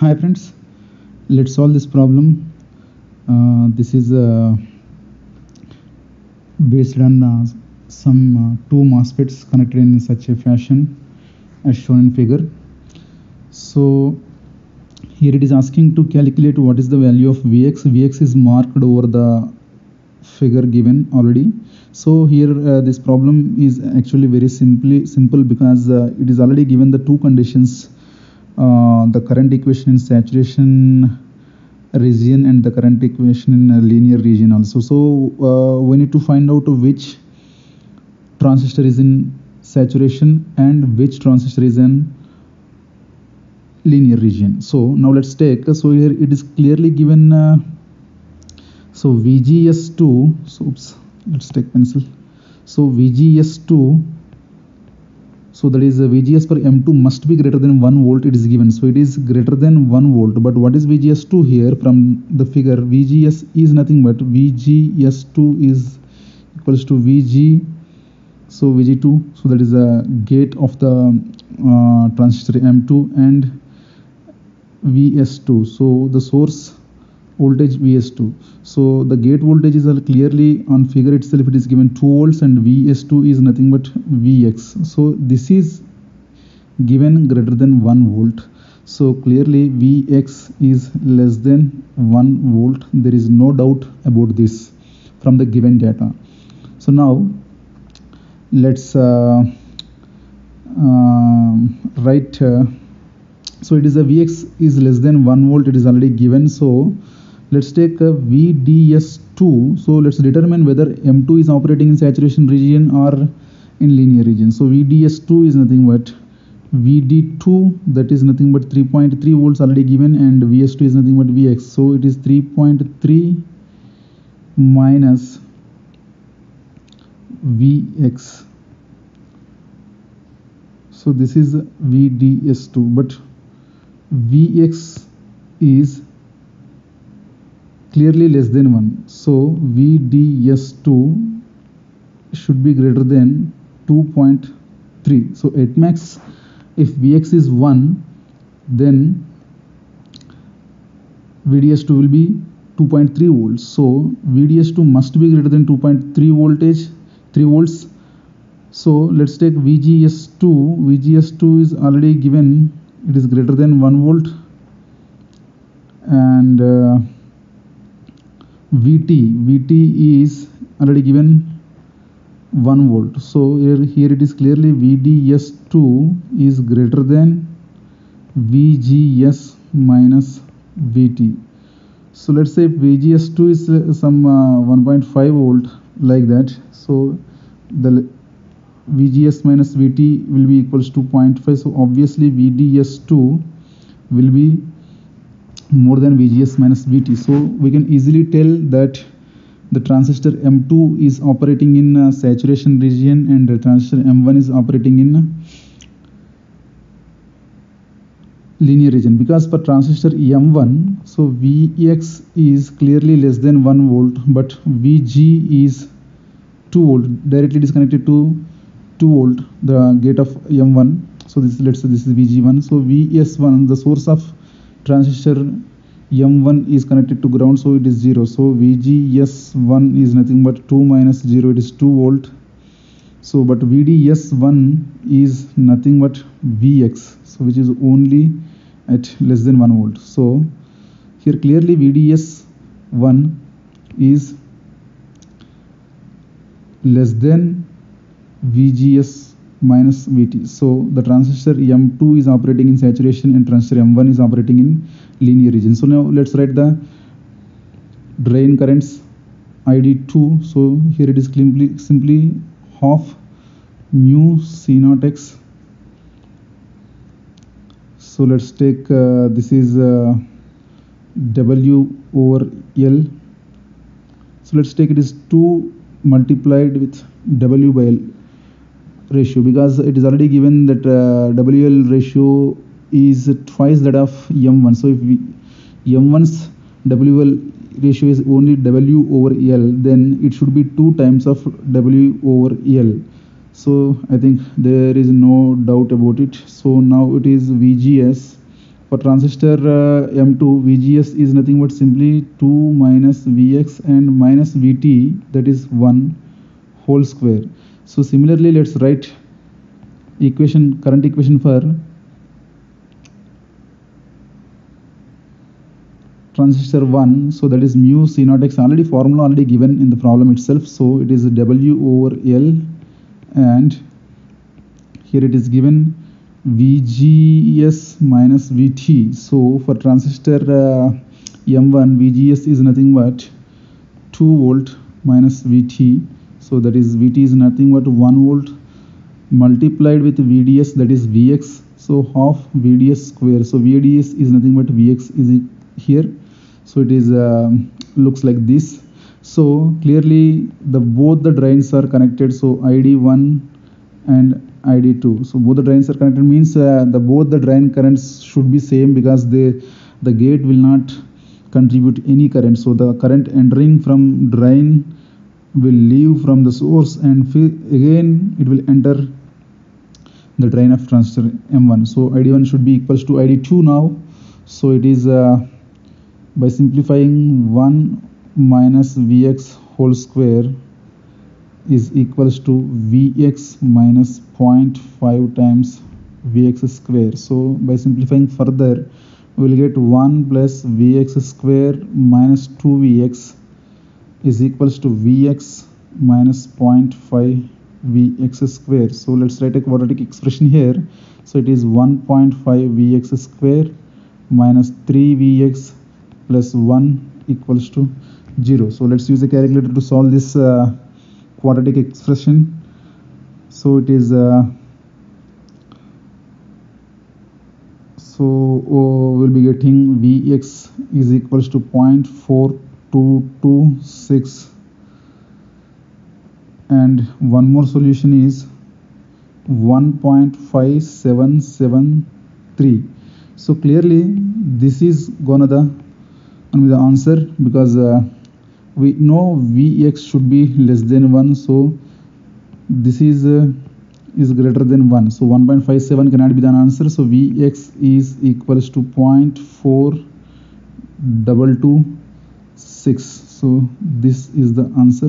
Hi friends, let's solve this problem. This is based on some two MOSFETs connected in such a fashion as shown in figure. So here it is asking to calculate what is the value of Vx. Vx is marked over the figure given already. So here this problem is actually very simple because it is already given the two conditions, the current equation in saturation region and the current equation in a linear region also. So we need to find out which transistor is in saturation and which transistor is in linear region. So now let's take, so here it is clearly given, so VGS2, so oops, let's take pencil. So VGS2, so that is VGS per M2 must be greater than 1 volt it is given. So it is greater than 1 volt. But what is VGS2 here from the figure? VGS is nothing but VGS2 is equals to VG. So VG2, so that is a gate of the transistor M2, and VS2, so the source voltage VS2. So the gate voltages are clearly on figure itself, it is given 2 volts and VS2 is nothing but Vx. So this is given greater than 1 volt. So clearly Vx is less than 1 volt. There is no doubt about this from the given data. So now let's write, so it is a Vx is less than 1 volt, it is already given. So let's take a VDS2, so let's determine whether M2 is operating in saturation region or in linear region. So VDS2 is nothing but VD2, that is nothing but 3.3 volts already given, and VS2 is nothing but Vx, so it is 3.3 minus Vx. So this is VDS2, but Vx is clearly less than 1. So VDS2 should be greater than 2.3. So at max, if Vx is 1, then VDS2 will be 2.3 volts. So VDS2 must be greater than 3 volts. So let's take VGS2. VGS2 is already given, it is greater than 1 volt, and VT is already given 1 volt. So here it is clearly VDS2 is greater than VGS minus VT. So let's say if VGS2 is some 1.5 volt like that, so the VGS minus VT will be equals to 0.5. So obviously VDS2 will be more than VGS minus VT. So we can easily tell that the transistor M2 is operating in saturation region and the transistor M1 is operating in linear region, because for transistor M1, so Vx is clearly less than 1 volt, but Vg is 2 volt, directly disconnected to 2 volt, the gate of M1. So this, let's say this is Vg1. So Vs1, the source of transistor M1 is connected to ground, so it is 0. So Vgs1 is nothing but 2 minus 0, it is 2 volt. So but Vds1 is nothing but Vx, so which is only at less than 1 volt. So here clearly Vds1 is less than VGS minus VT. So the transistor M2 is operating in saturation and transistor M1 is operating in linear region. So now let's write the drain currents ID2. So here it is simply half mu C0x. So let's take this is W/L. So let's take it is 2 multiplied with W/L ratio, because it is already given that W/L ratio is twice that of M1. So if M1's W/L ratio is only W/L, then it should be 2 times of W/L. So I think there is no doubt about it. So now it is VGS For transistor M2, VGS is nothing but simply 2 minus VX and minus VT, that is 1 whole square. So similarly, let's write equation, current equation for transistor 1. So that is mu C naught X, formula already given in the problem itself. So it is W over L, and here it is given VGS minus VT. So for transistor M1, VGS is nothing but 2 volt minus VT. So that is VT is nothing but 1 volt multiplied with VDS, that is VX. So half VDS square. So VDS is nothing but VX is here. So it is looks like this. So clearly the both the drains are connected. So ID1 and ID2. So both the drains are connected means both the drain currents should be same, because the gate will not contribute any current. So the current entering from drain will leave from the source, and again it will enter the drain of transistor M1. So ID1 should be equals to ID2 now. So it is by simplifying 1 minus Vx whole square is equals to Vx minus 0.5 times Vx square. So by simplifying further, we will get 1 plus Vx square minus 2Vx is equals to Vx minus 0.5 Vx square. So let's write a quadratic expression here. So it is 1.5 Vx square minus 3Vx plus 1 equals to 0. So let's use a calculator to solve this quadratic expression. So it is we'll be getting Vx is equals to 0.4226, and one more solution is 1.5773. So clearly this is gonna be the answer, because we know Vx should be less than 1, so this is greater than 1. So 1.57 cannot be the answer. So Vx is equals to 0.4226. So this is the answer.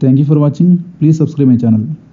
Thank you for watching. Please subscribe my channel.